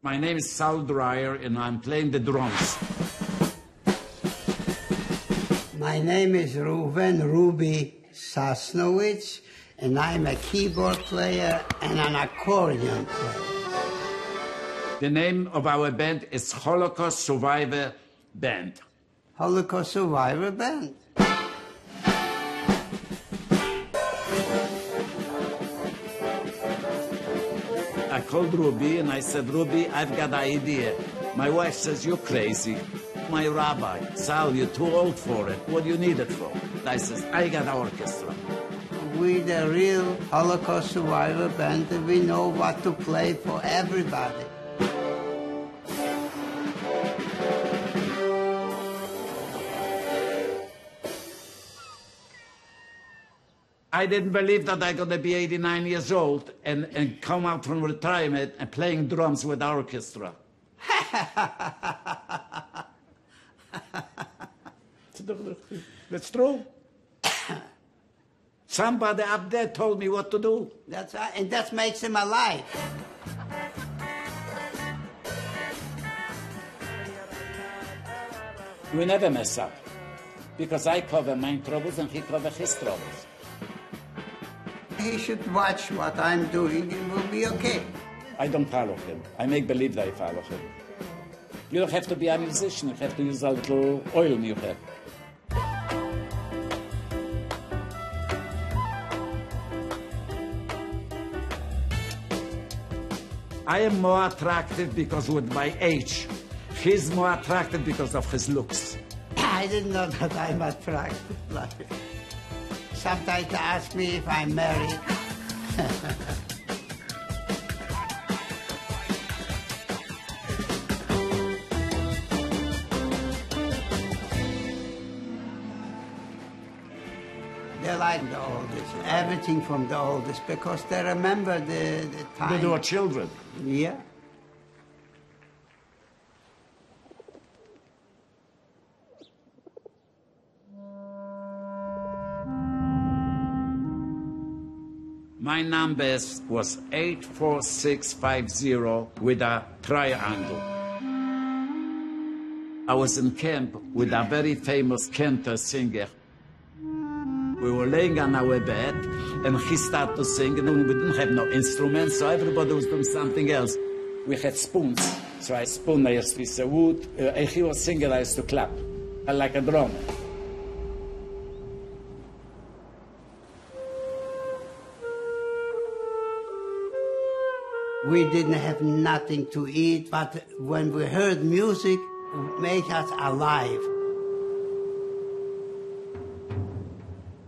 My name is Saul Dreier, and I'm playing the drums. My name is Reuven Ruby Sosnowicz, and I'm a keyboard player and an accordion player. The name of our band is Holocaust Survivor Band. Holocaust Survivor Band. I called Ruby and I said, Ruby, I've got an idea. My wife says, you're crazy. My rabbi, Sal, you're too old for it. What do you need it for? I says, I got an orchestra. We're the real Holocaust Survivor Band, and we know what to play for everybody. I didn't believe that I gonna be 89 years old and come out from retirement and playing drums with orchestra. That's true. Somebody up there told me what to do. And that makes him alive. We never mess up, because I cover my troubles and he covers his troubles. He should watch what I'm doing, and we'll be okay. I don't follow him. I make believe that I follow him. You don't have to be a musician. You have to use a little oil in your head. I am more attractive because with my age. He's more attractive because of his looks. I didn't know that I'm attractive. Sometimes they ask me if I'm married. They like the oldest, everything from the oldest, because they remember the time. They were children. Yeah. My number was 84650 with a triangle. I was in camp with a very famous cantor singer. We were laying on our bed and he started to sing, and we didn't have no instruments, so everybody was doing something else. We had spoons, so I spoon, I used to piece of wood, and he was singing, I used to clap, like a drummer. We didn't have nothing to eat, but when we heard music, it made us alive.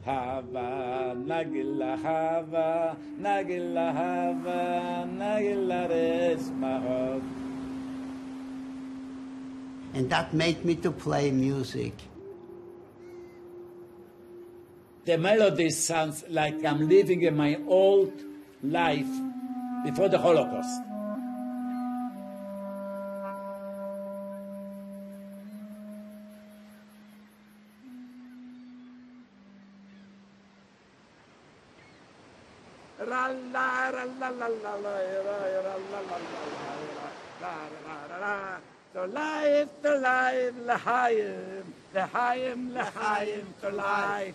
Hava, nagila hava, nagila hava, nagila resmahot. And that made me to play music. The melody sounds like I'm living in my old life before the Holocaust. To life, to life, l'chaim, l'chaim, l'chaim, to life.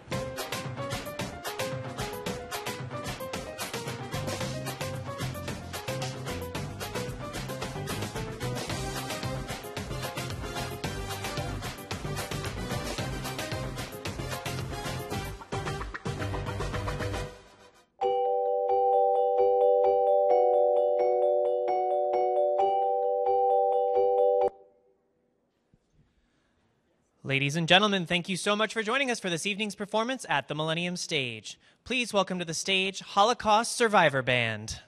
Ladies and gentlemen, thank you so much for joining us for this evening's performance at the Millennium Stage. Please welcome to the stage Holocaust Survivor Band.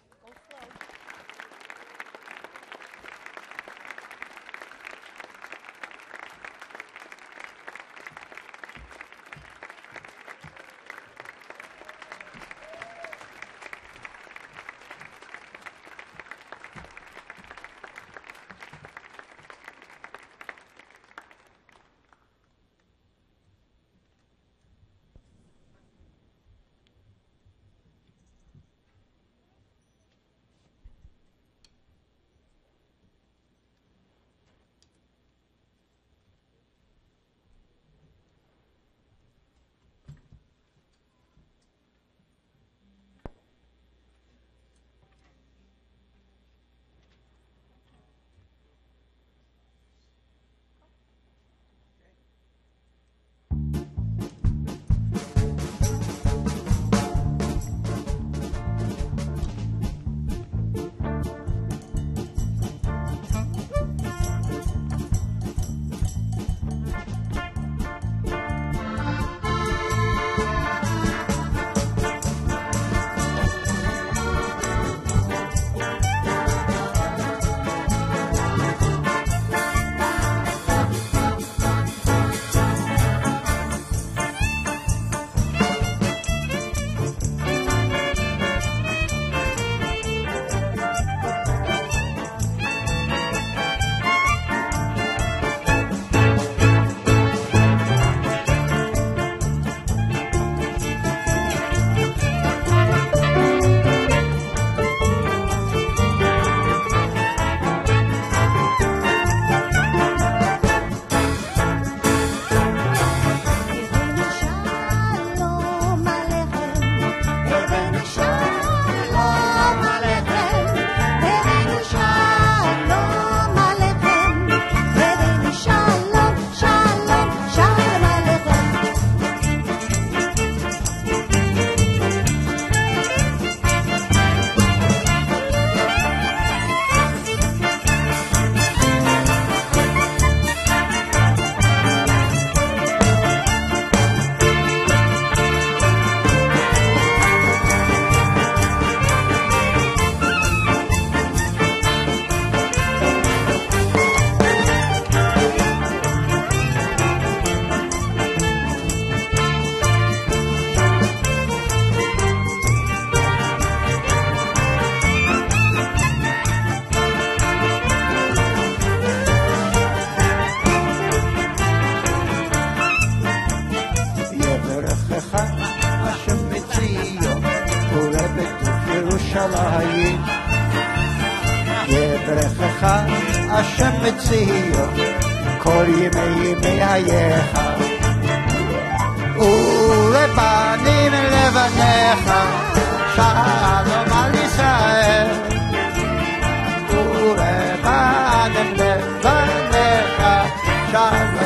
על העיר ידרכך אשר בציון כל ימי חייך ולפנים לבניך שלום על ישראל ולפנים לבניך שלום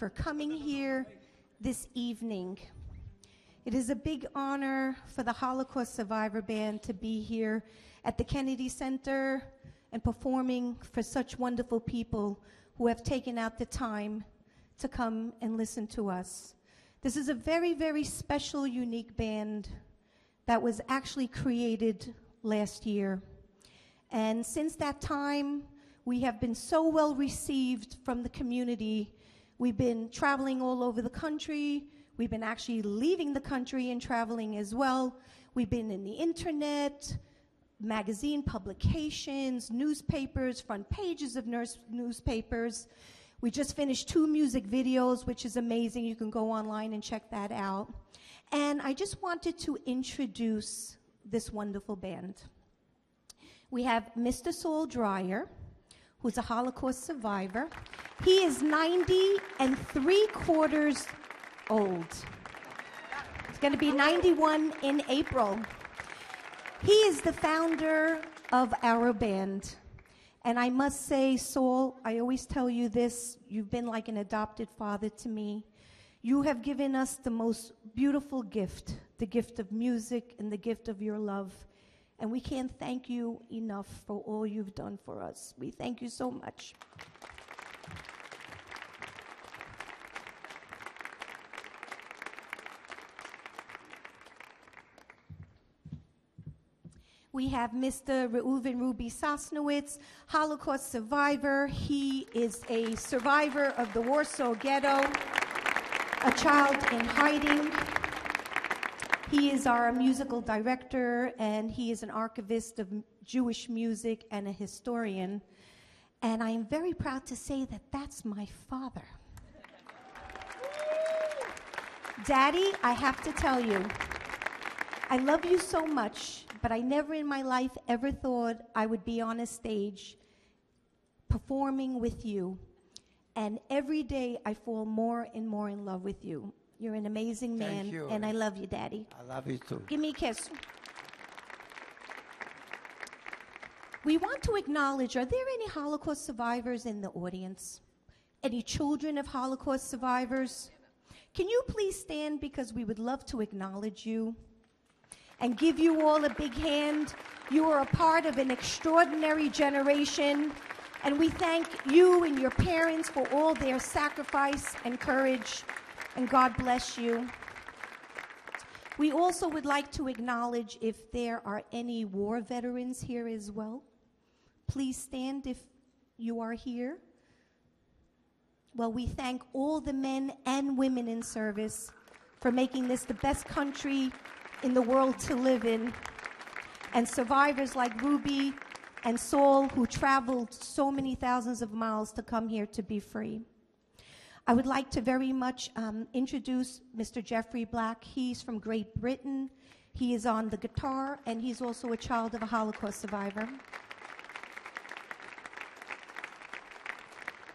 for coming here this evening. It is a big honor for the Holocaust Survivor Band to be here at the Kennedy Center and performing for such wonderful people who have taken out the time to come and listen to us. This is a very, very special, unique band that was actually created last year. And since that time, we have been so well received from the community. We've been traveling all over the country. We've been actually leaving the country and traveling as well. We've been in the internet, magazine publications, newspapers, front pages of newspapers. We just finished 2 music videos, which is amazing. You can go online and check that out. And I just wanted to introduce this wonderful band. We have Mr. Saul Dreier, who's a Holocaust survivor. He is 90 3/4 old. He's going to be 91 in April. He is the founder of our band. And I must say, Saul, I always tell you this, you've been like an adopted father to me. You have given us the most beautiful gift, the gift of music and the gift of your love. And we can't thank you enough for all you've done for us. We thank you so much. We have Mr. Reuven Ruby Sosnowicz, Holocaust survivor. He is a survivor of the Warsaw Ghetto, a child in hiding. He is our musical director, and he is an archivist of Jewish music and a historian. And I am very proud to say that that's my father. Daddy, I have to tell you, I love you so much, but I never in my life ever thought I would be on a stage performing with you. And every day I fall more and more in love with you. You're an amazing man. Thank you. And I love you, Daddy. I love you too. Give me a kiss. We want to acknowledge, are there any Holocaust survivors in the audience? Any children of Holocaust survivors? Can you please stand, because we would love to acknowledge you and give you all a big hand. You are a part of an extraordinary generation. And we thank you and your parents for all their sacrifice and courage, and God bless you. We also would like to acknowledge if there are any war veterans here as well. Please stand if you are here. Well, we thank all the men and women in service for making this the best country in the world to live in. And survivors like Ruby and Saul, who traveled so many thousands of miles to come here to be free. I would like to very much introduce Mr. Jeffrey Black. He's from Great Britain. He is on the guitar, and he's also a child of a Holocaust survivor.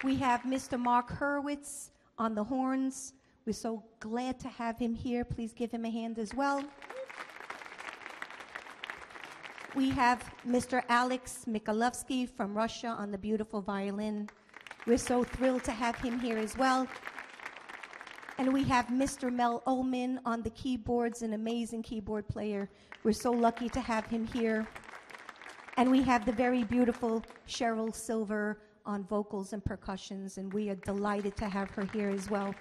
We have Mr. Mark Hurwitz on the horns. We're so glad to have him here. Please give him a hand as well. We have Mr. Alex Mikhalovsky from Russia on the beautiful violin. We're so thrilled to have him here as well. And we have Mr. Mel Ullman on the keyboards, an amazing keyboard player. We're so lucky to have him here. And we have the very beautiful Cheryl Silver on vocals and percussions, and we are delighted to have her here as well.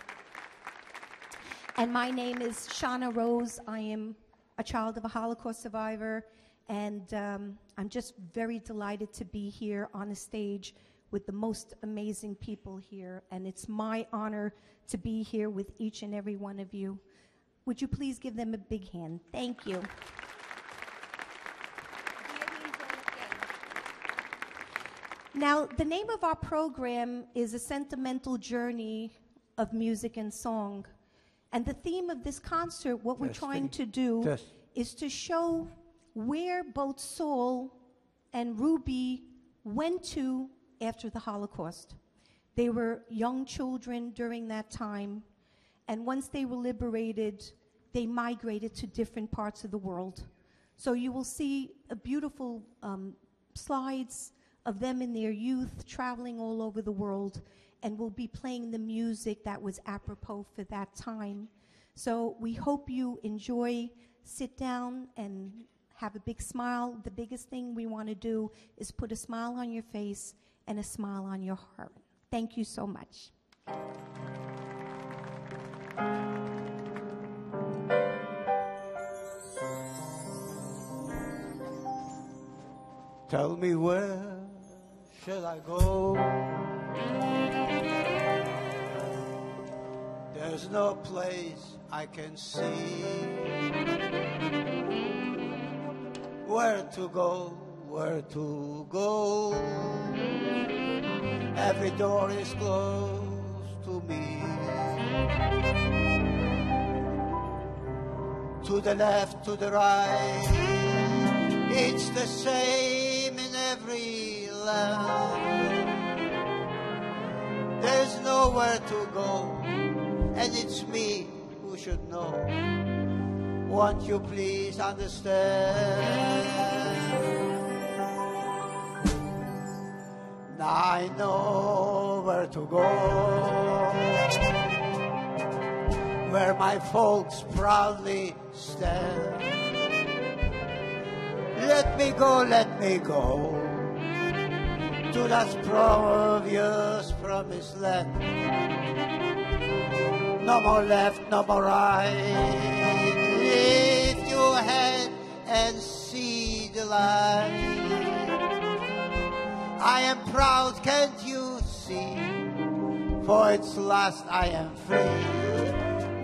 And my name is Shauna Rose. I am a child of a Holocaust survivor. And I'm just very delighted to be here on a stage with the most amazing people here. And it's my honor to be here with each and every one of you. Would you please give them a big hand? Thank you. Now, the name of our program is A Sentimental Journey of Music and Song. And the theme of this concert, what we're trying to do is to show where both Saul and Ruby went to after the Holocaust. They were young children during that time, and once they were liberated, they migrated to different parts of the world. So you will see a beautiful slides of them in their youth traveling all over the world, and we'll be playing the music that was apropos for that time. So we hope you enjoy, sit down, and have a big smile. The biggest thing we want to do is put a smile on your face and a smile on your heart. Thank you so much. Tell me, where shall I go? There's no place I can see. Where to go, where to go? Every door is closed to me. to the left, to the right. It's the same in every land. There's nowhere to go, and it's me who should know. Won't you please understand? Now I know where to go, where my folks proudly stand. Let me go to that glorious promised land. No more left, no more right. Lift your head and see the light. I am proud, can't you see? For it's last I am free.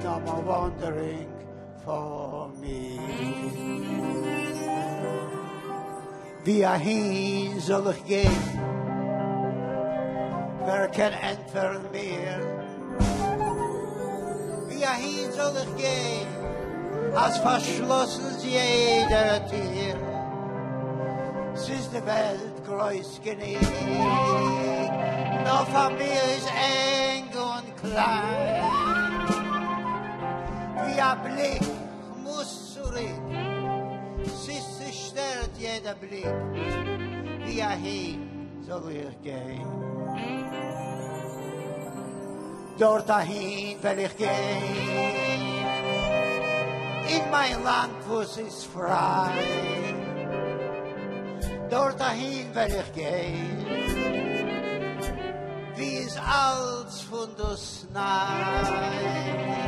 No more wandering for me. Via heen zal ik gaan, wer kan enter meer? Via heen zal ik gaan, als verschlossen is jeder Tier. Ist die Welt groß genug, doch von mir ist eng und klein. Wie ein Blick muss zurück, sie stört jeder Blick, wie ein Hin soll ich gehen. Dort dahin will ich gehen, in mein Land, wo es ist frei. Dort dahin will ich gehen, wie es als von der Snei.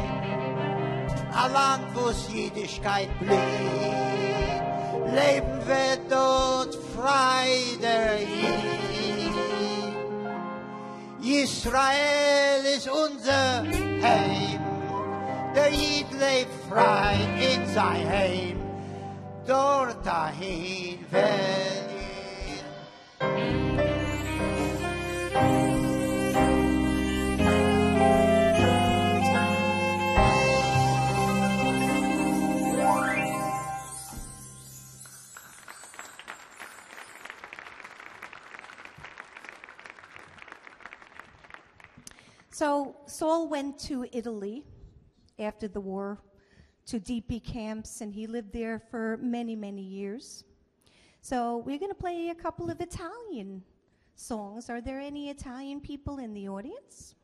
Ein Land, wo es Jüdischkeit blieb, leben wir dort frei der Jid. Israel ist unser Heim, der Jid lebt frei in sein Heim. Dort dahin will So Saul went to Italy after the war, to DP camps, and he lived there for many, many years. So we're going to play a couple of Italian songs. Are there any Italian people in the audience?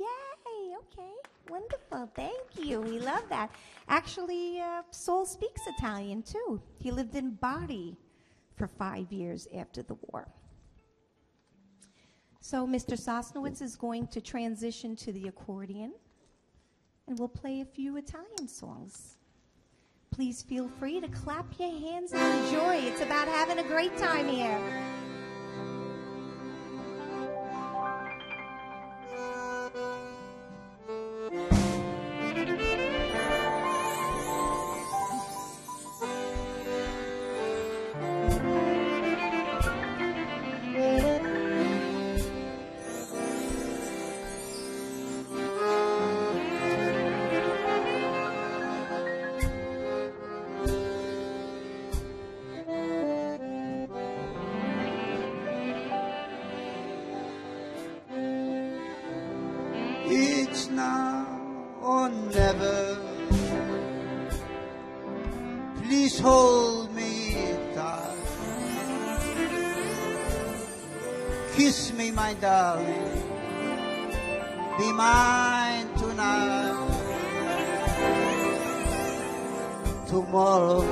Yay, okay, wonderful, thank you, we love that. Actually, Saul speaks Italian too. He lived in Bari for 5 years after the war. So Mr. Sosnowicz is going to transition to the accordion, and we'll play a few Italian songs. Please feel free to clap your hands and enjoy. It's about having a great time here. Darling, be mine tonight. Tomorrow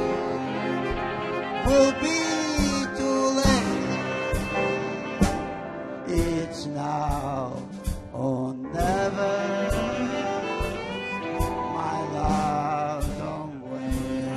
will be too late. It's now or never. My love, don't wait.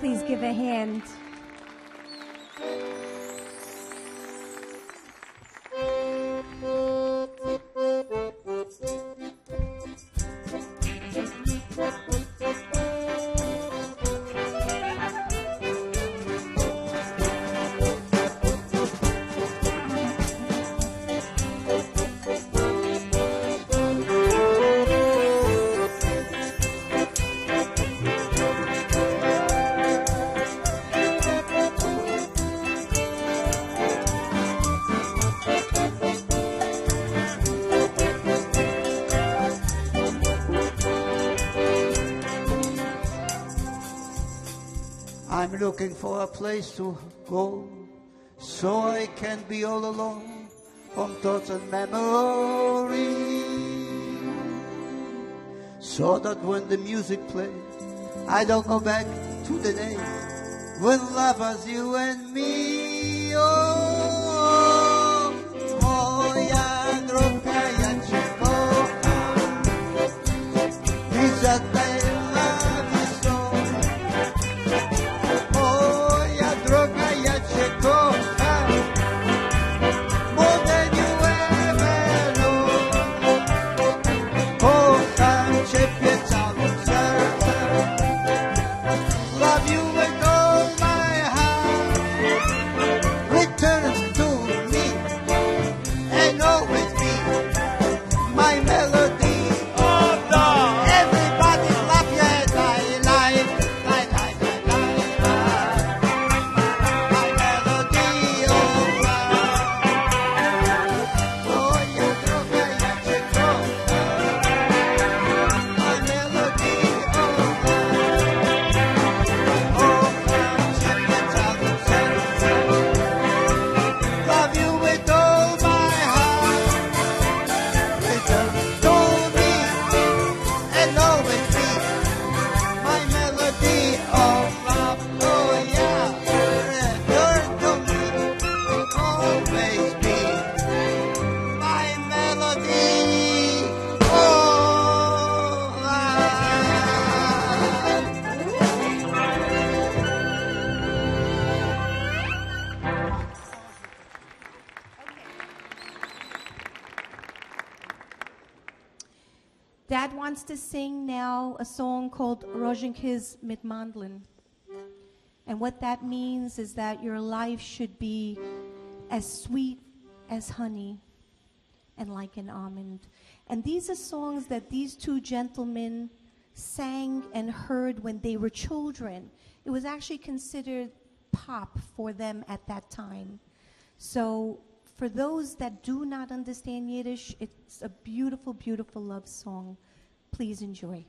please give a hand. I'm looking for a place to go, so I can be all alone from thoughts and memories, so that when the music plays, I don't go back to the days when love was you and me. Dad wants to sing now a song called Rożynki's mit Mandeln. And what that means is that your life should be as sweet as honey and like an almond. And these are songs that these two gentlemen sang and heard when they were children. It was actually considered pop for them at that time. So for those that do not understand Yiddish, it's a beautiful, beautiful love song. Please enjoy.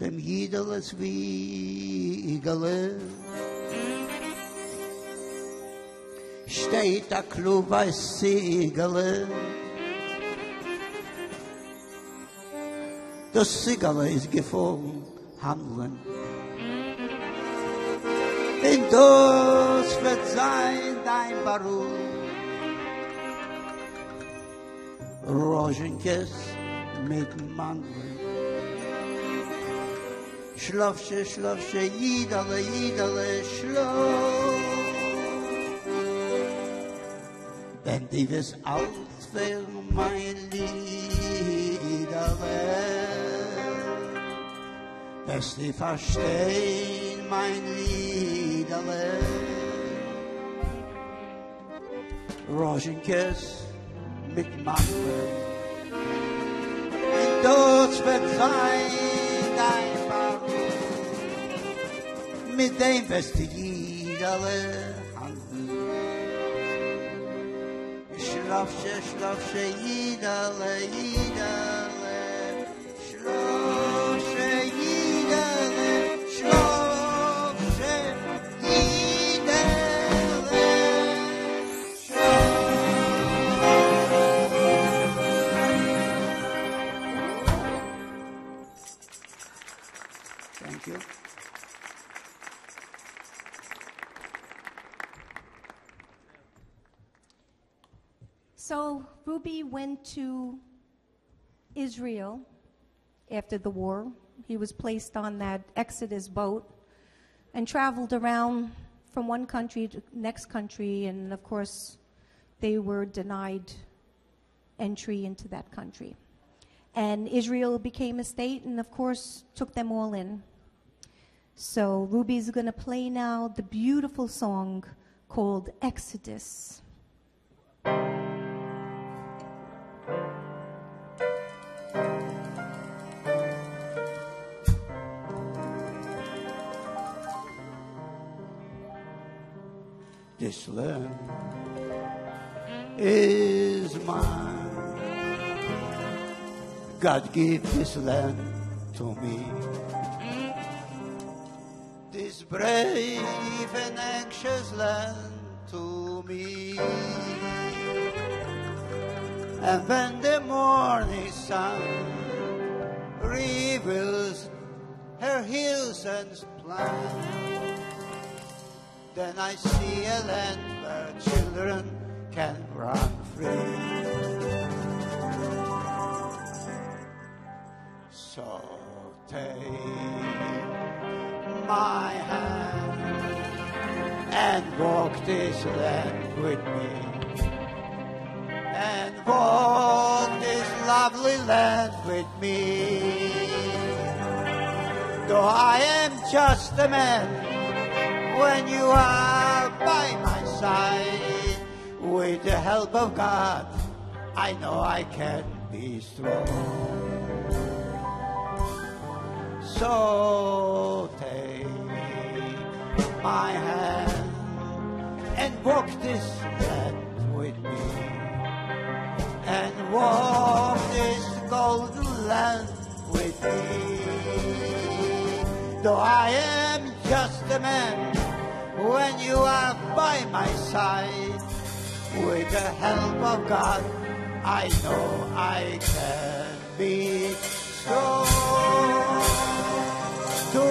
Dem Jidele Zwiegele steht a Klub weiß Ziegele. Das Ziegele ist gefangen, handeln. In das wird sein dein Baruch. Rożynkies mit Mandeln. Schlafsche, schlafsche, Jidele, Jidele, schlaf. Wenn die wirst alt für mein Liederle, wirst die verstehen mein Liederle. Rożynkies mit Mandeln, dort wird sein dein mit dem wirst du Jidele handeln. Schlafsche, schlafsche, Jidele, Jidele, schlaf. Thank you. So Ruby went to Israel after the war. He was placed on that Exodus boat and traveled around from one country to next country, and of course they were denied entry into that country. And Israel became a state and of course took them all in. So Ruby's gonna play now the beautiful song called Exodus. This land is mine. God gave this land to me. This brave and anxious land to me. And when the morning sun reveals her hills and plains, then I see a land where children can run free. So take my hand and walk this land with me. And walk this lovely land with me. Though I am just a man, when you are by my side, with the help of God, I know I can be strong. So take my hand and walk this land with me, and walk this golden land with me. Though I am just a man, when you are by my side, with the help of God, I know I can be strong to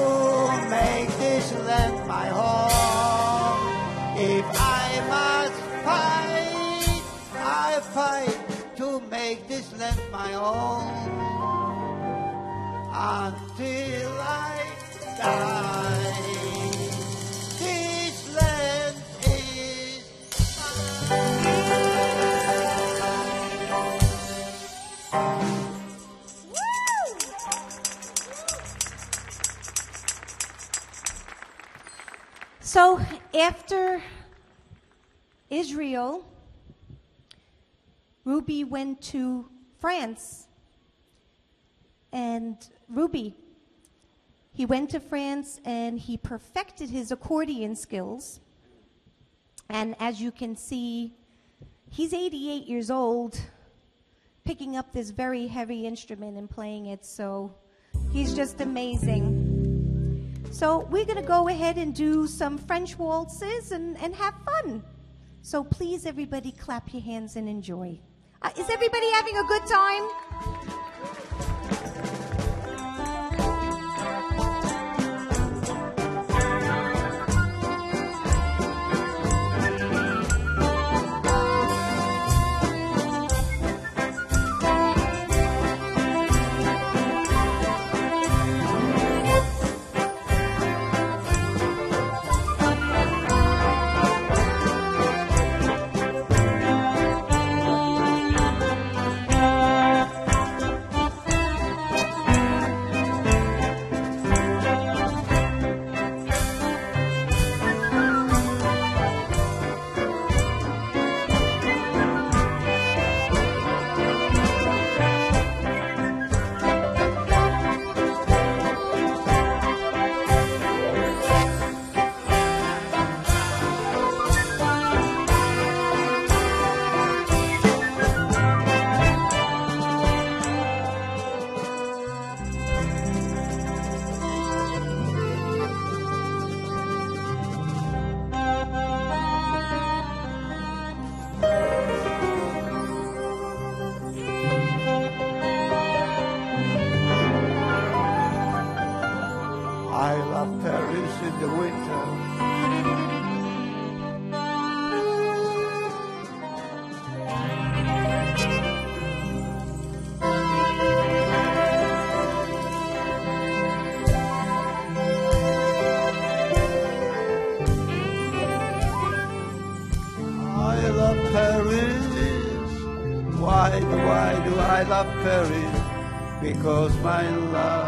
make this land my home. If I must fight, I fight to make this land my own until I die. So after Israel, Ruby went to France. And he went to France and he perfected his accordion skills. And as you can see, he's 88 years old, picking up this very heavy instrument and playing it. So he's just amazing. So we're going to go ahead and do some French waltzes and have fun. So please, everybody, clap your hands and enjoy. Is everybody having a good time? into the winter. I love Paris because my love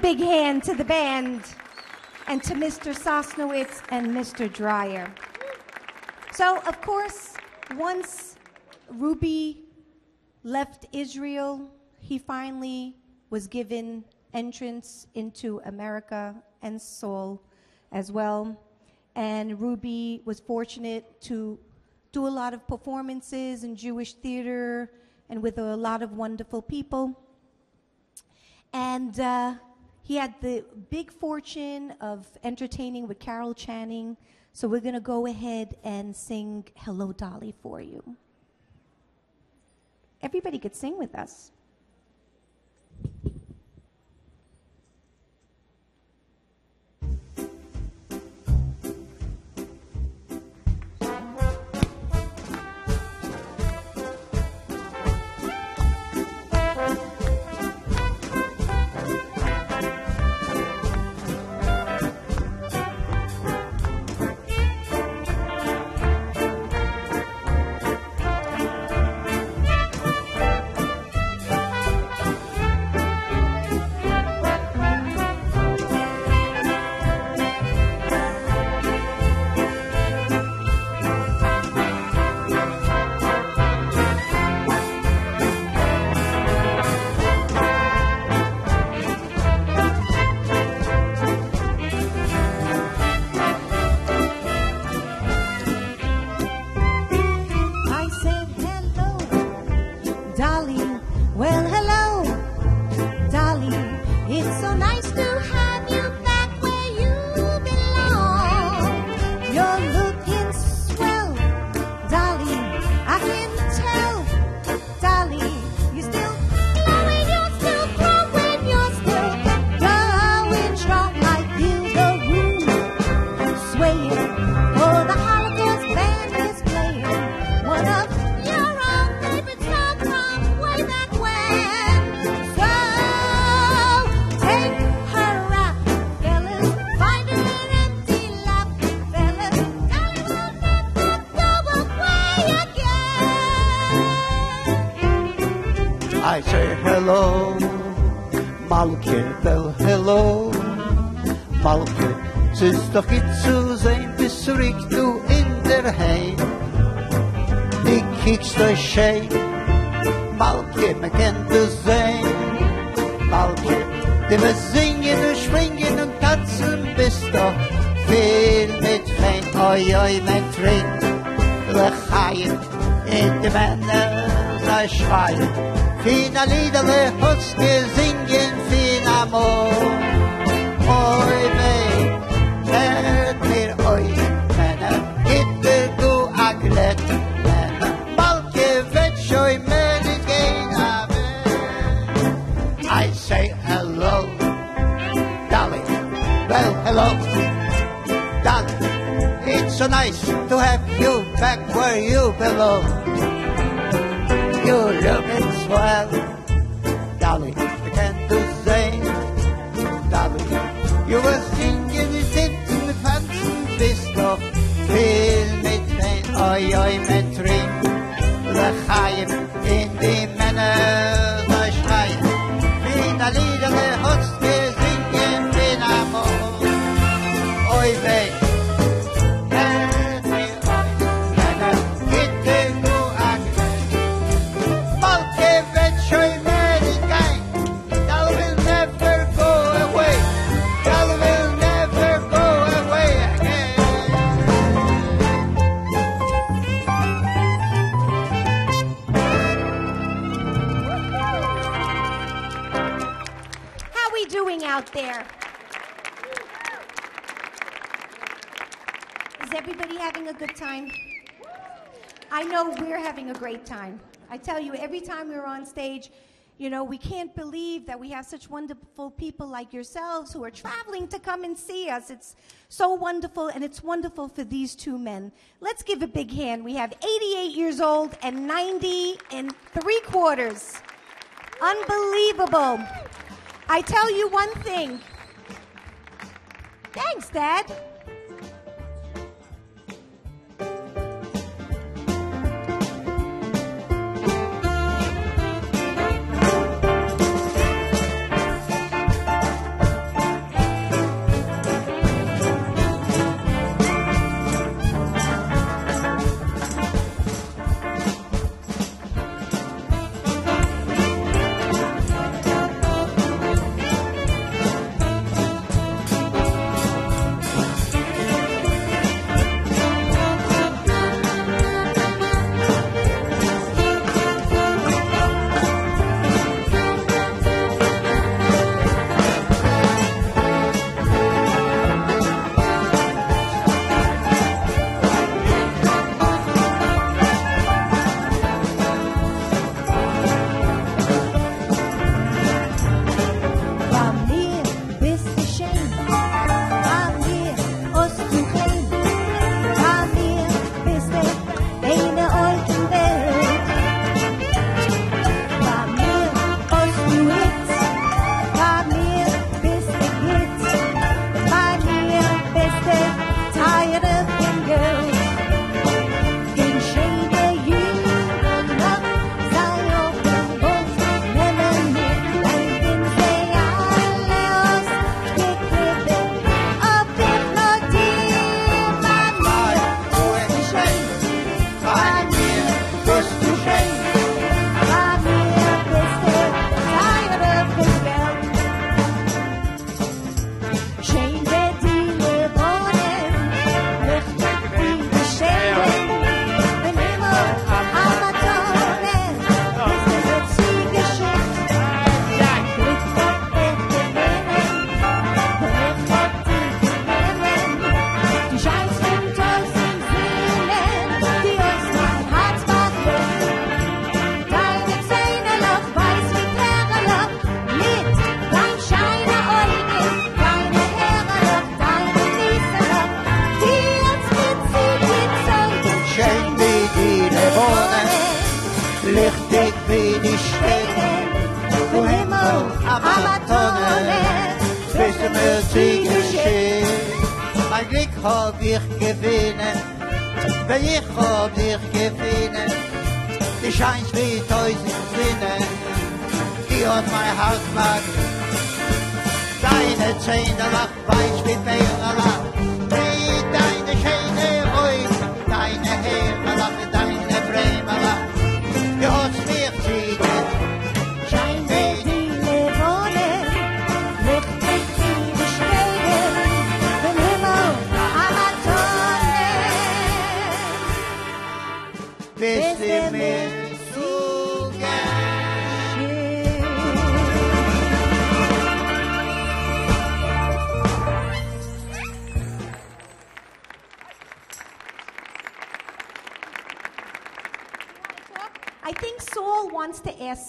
Big hand to the band and to Mr. Sosnowicz and Mr. Dreier. So, of course, once Ruby left Israel, he finally was given entrance into America and Saul as well. And Ruby was fortunate to do a lot of performances in Jewish theater and with a lot of wonderful people. And he had the big fortune of entertaining with Carol Channing, so we're going to go ahead and sing Hello, Dolly for you. Everybody could sing with us. Es ist doch nicht zu sein, bis zurück du in der Heim. Ich kickst euch schön, Malke, man kennt es sein. Malke, die wir singen und schwingen und tanzen, bist doch viel mit Fein. Oi, oi, mein Freund, lechaien, in die Männer sei schweien. Fina Liederle, Hutzke, singen, fina Mo. Oi, mein I love. Doc, it's so nice to have you back where you belong. You're looking swell, darling. I can't do the same, darling. You were singing, you did in the fancy disco. Feel me, oi, oi, me dream. L'chaim in the manner I shine. Bin a leader, the host is singing, bin a more. Oi, vey. Let me off. And I get to go again. Motivate, show me the guy. That will never go away. That will never go away again. Doing out there? Is everybody having a good time? I know we're having a great time. I tell you, every time we're on stage, you know, we can't believe that we have such wonderful people like yourselves who are traveling to come and see us. It's so wonderful, and it's wonderful for these two men. Let's give a big hand. We have 88 years old and 90 3/4. Unbelievable. I tell you one thing. Thanks, Dad.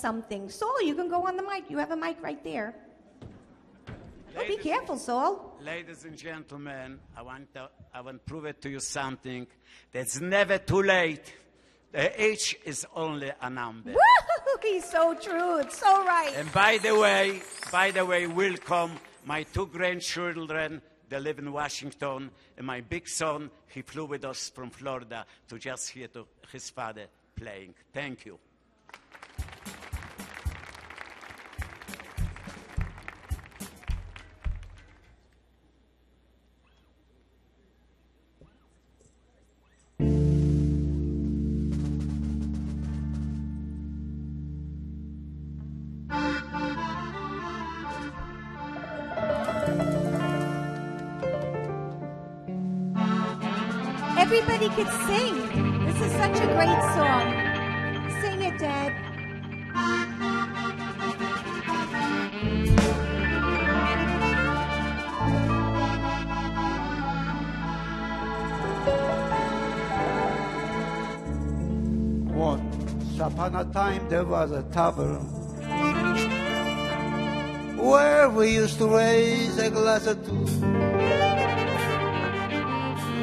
Something. Saul, you can go on the mic. You have a mic right there. Be careful, Saul. Ladies and gentlemen, I want to prove it to you something. That's never too late. The age is only a number. Woo! He's so true. It's so right. And by the way, welcome my two grandchildren. They live in Washington. And my big son, he flew with us from Florida to just hear to his father playing. Thank you. Everybody could sing. This is such a great song. Sing it, Dad. Once upon a time there was a tavern where we used to raise a glass or two.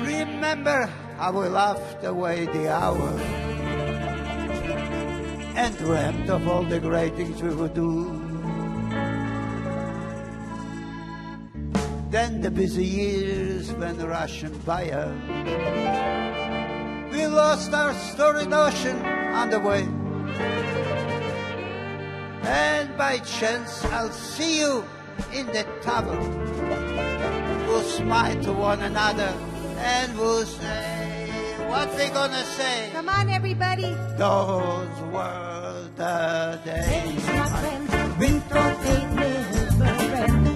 Remember how we laughed away the hours and dreamt of all the great things we would do. Then the busy years went rushing by us. We lost our storied ocean on the way. And by chance I'll see you in the tavern. We'll smile to one another and we'll say, what they gonna say? Come on, everybody. Those were the days. My friend, Winter made me his best friend.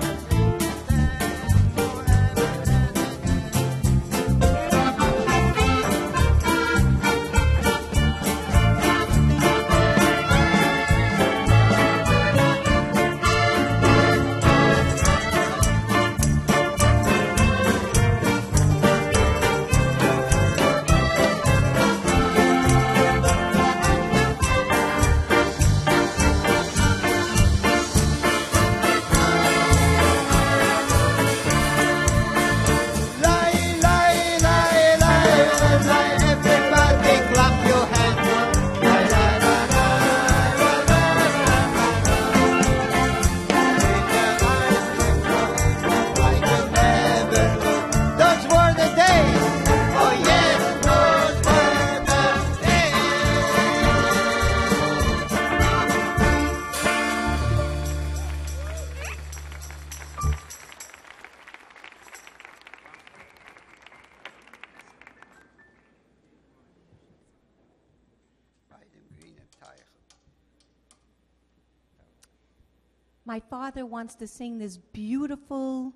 My father wants to sing this beautiful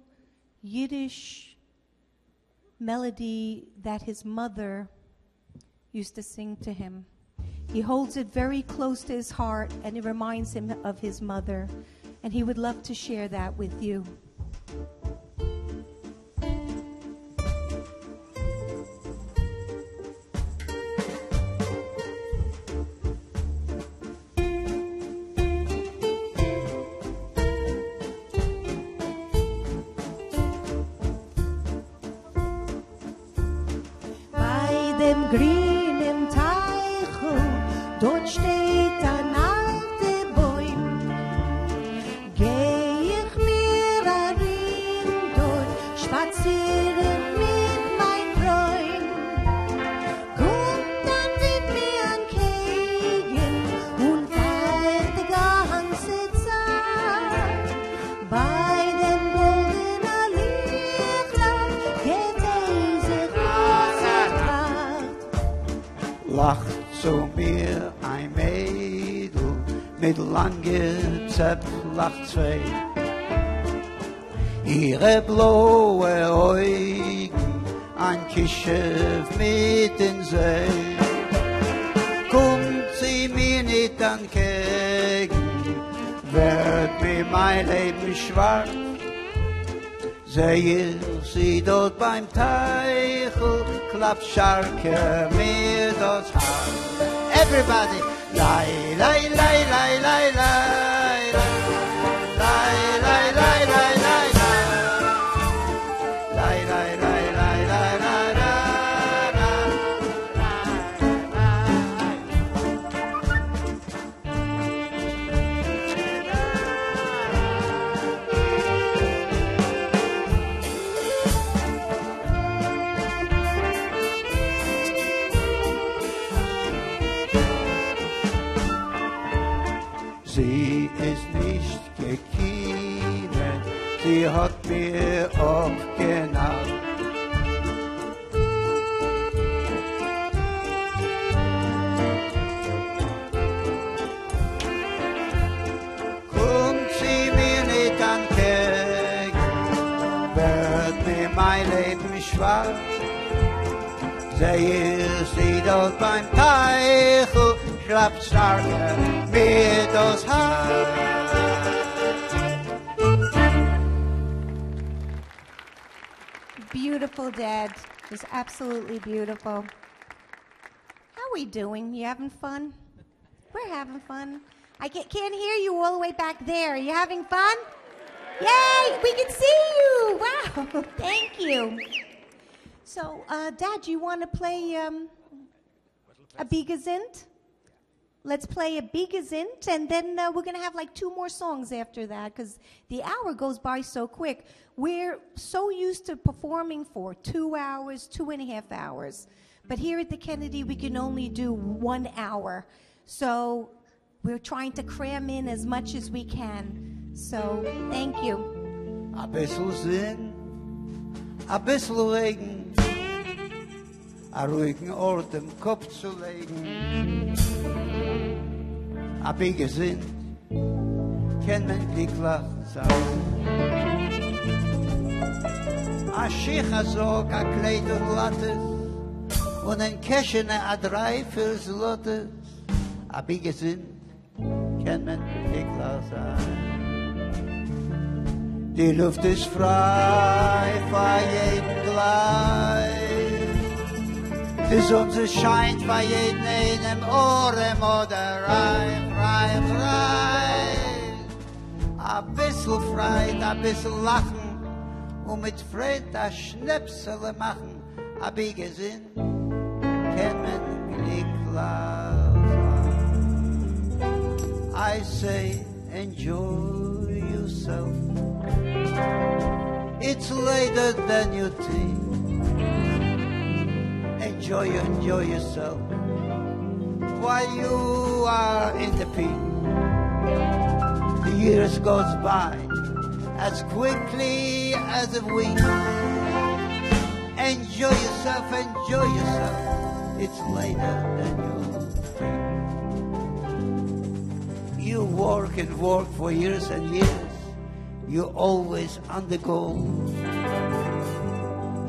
Yiddish melody that his mother used to sing to him. He holds it very close to his heart, and it reminds him of his mother, and he would love to share that with you. Ihre blaue Augen, ein Kischof mit in See. Kommt sie mir nicht entgegen, wird mir mein Leben schwarz. Seh ich sie dort beim Teichel, klappt Scharke mir das Haar. Everybody! Lai, lai, lai, lai, lai, lai. Lai, lai, lai, lai, lai, lai. Sie ist nicht gekienen, sie hat mir abgenommen. Kommt sie mir nicht entgegen, wird mir mein Leben schwach. Sehe sie dort beim Teichel, schlapp starker mir das Haar. Beautiful, Dad. It was absolutely beautiful. How are we doing? You having fun? We're having fun. I can't hear you all the way back there. Are you having fun? Yay! We can see you! Wow! Thank you. So, Dad, you want to play a Bigazint? Let's play a Bigazint, and then we're going to have like 2 more songs after that, because the hour goes by so quick. We're so used to performing for 2 hours, 2.5 hours. But here at the Kennedy, we can only do 1 hour. So we're trying to cram in as much as we can. So thank you. Ein bisschen Sinn, ein bisschen Regen. Einen ruhigen Ort im Kopf zu legen. Ein Bigazint, kein Mensch lacht aus. Ein Schichasog, ein Kleid und Lattes, und ein Käschene, ein Drei fürs Lottes. Ein Bigazint, kein Mensch lacht aus. Die Luft ist frei, für jeden gleich. Die Sonne scheint bei jedem einem Ohren oder rein, frei, frei. Ein bisschen Freude, ein bisschen Lachen und mit Freude ein Schnäpsel machen. Ein Bigazint kämen nicht laufen. I say enjoy yourself. It's later than you think. Enjoy yourself while you are in the peak. The years goes by as quickly as a wink. Enjoy yourself, it's later than you think. You work and work for years and years, you always on the go.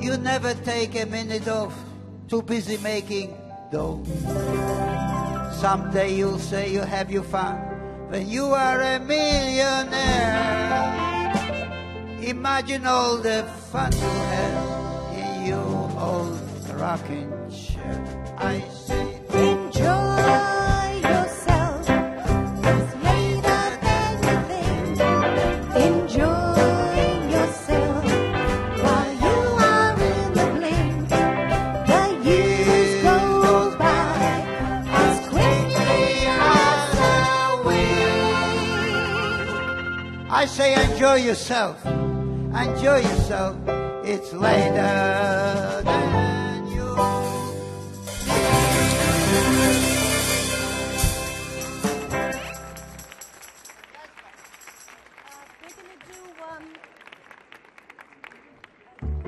You never take a minute off, too busy making dough. Someday you'll say you have your fun when you are a millionaire. Imagine all the fun you have in your old rocking chair. I say enjoy. I say enjoy yourself, enjoy yourself, it's later than you. We're going to do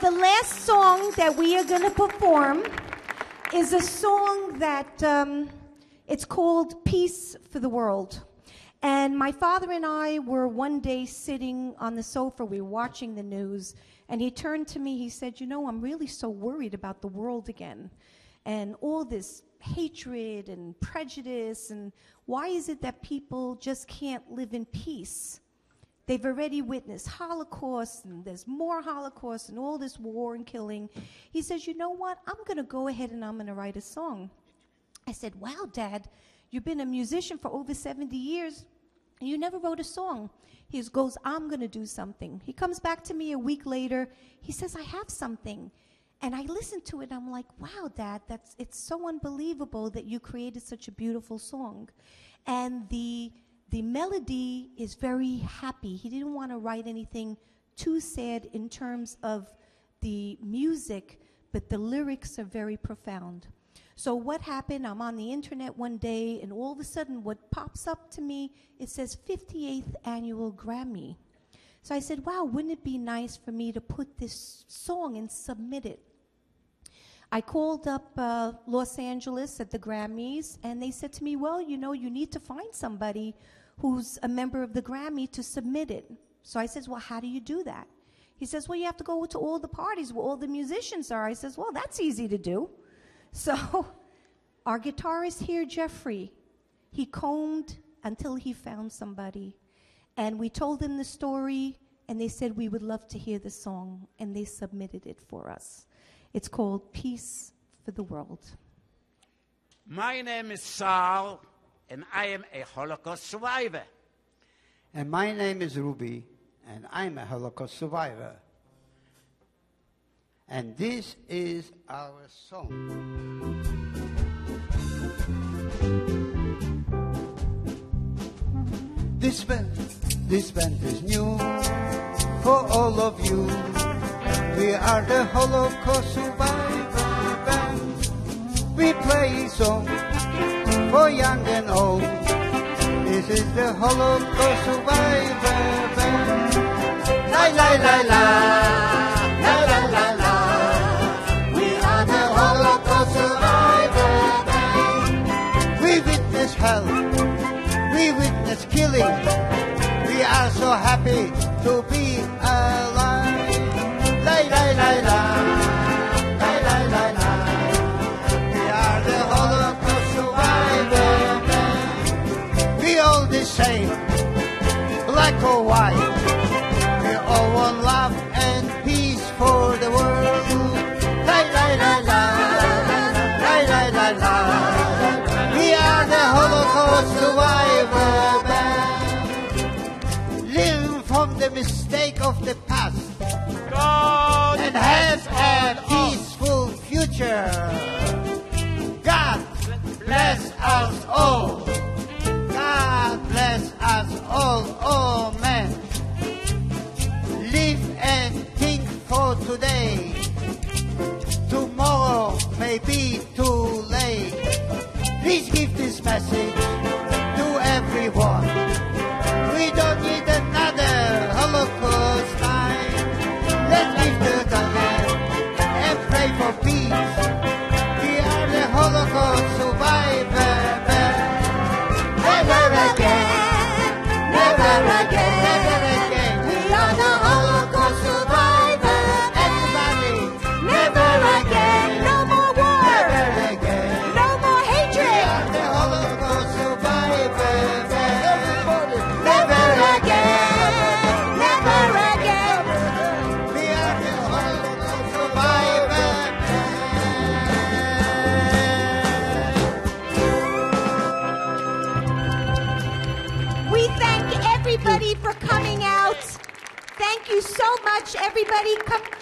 the last song that we are going to perform is a song that it's called Peace for the World. And my father and I were one day sitting on the sofa, we were watching the news, and he turned to me, he said, you know, I'm really so worried about the world again and all this hatred and prejudice, and why is it that people just can't live in peace? They've already witnessed Holocaust, and there's more Holocaust, and all this war and killing. He says, you know what? I'm going to go ahead and I'm going to write a song. I said, wow, Dad, you've been a musician for over 70 years, and you never wrote a song. He goes, I'm going to do something. He comes back to me a week later. He says, I have something. And I listened to it, and I'm like, wow, Dad, it's so unbelievable that you created such a beautiful song. And the melody is very happy. He didn't want to write anything too sad in terms of the music, but the lyrics are very profound. So what happened, I'm on the internet one day, and all of a sudden what pops up to me, it says 58th Annual Grammy. So I said, wow, wouldn't it be nice for me to put this song and submit it? I called up Los Angeles at the Grammys, and they said to me, well, you know, you need to find somebody who's a member of the Grammy to submit it. So I says, well, how do you do that? He says, well, you have to go to all the parties where all the musicians are. I says, well, that's easy to do. So our guitarist here, Jeffrey, he combed until he found somebody. And we told him the story, and they said, we would love to hear the song. And they submitted it for us. It's called Peace for the World. My name is Saul, and I am a Holocaust survivor. And my name is Ruby, and I'm a Holocaust survivor. And this is our song. This band is new for all of you. We are the Holocaust Survivor Band. We play songs for young and old. This is the Holocaust Survivor Band. La la la la, la la la la. We are the Holocaust Survivor Band. We witness hell, we witness killing. We are so happy to be alive. La la la la, la la la la. We are the Holocaust survivor band. We all the same, black or white. We all want love and peace for the world. La la la la, la la la la. We are the Holocaust survivor band. Live from the mistake of the past. God and has a peaceful future. God bless us all. God bless us all. Oh man, live and think for today. Tomorrow may be too late. Please give this message to everyone. We don't need another Holocaust night. Let's give the government and pray for peace. We are the Holocaust survivor band. Never again, never again, never again. We are the Holocaust survivor band. Everybody, never again, no more war, never again, no more hatred. We are the Holocaust survivor band. Everybody, never again, never again. Everybody for coming out. Thank you so much, everybody. Come